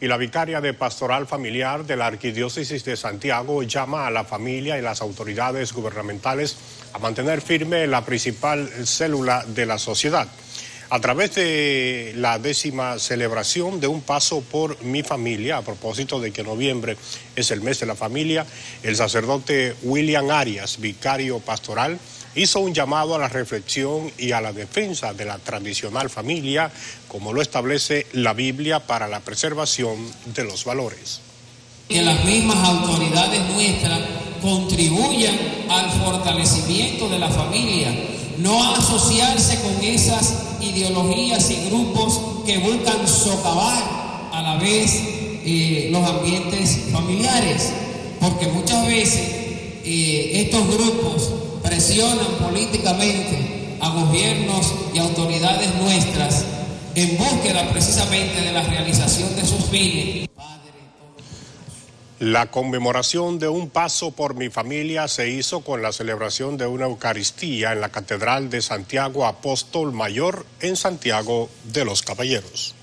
y la vicaria de Pastoral Familiar de la Arquidiócesis de Santiago llama a la familia y las autoridades gubernamentales a mantener firme la principal célula de la sociedad. A través de la 10ª celebración de Un Paso por mi Familia, a propósito de que noviembre es el mes de la familia, el sacerdote William Arias, vicario pastoral, hizo un llamado a la reflexión y a la defensa de la tradicional familia, como lo establece la Biblia, para la preservación de los valores. Que las mismas autoridades nuestras contribuyan al fortalecimiento de la familia, no asociarse con esas ideologías y grupos que buscan socavar a la vez los ambientes familiares, porque muchas veces estos grupos presionan políticamente a gobiernos y autoridades nuestras en búsqueda precisamente de la realización de sus fines. La conmemoración de Un Paso por mi Familia se hizo con la celebración de una Eucaristía en la Catedral de Santiago Apóstol Mayor en Santiago de los Caballeros.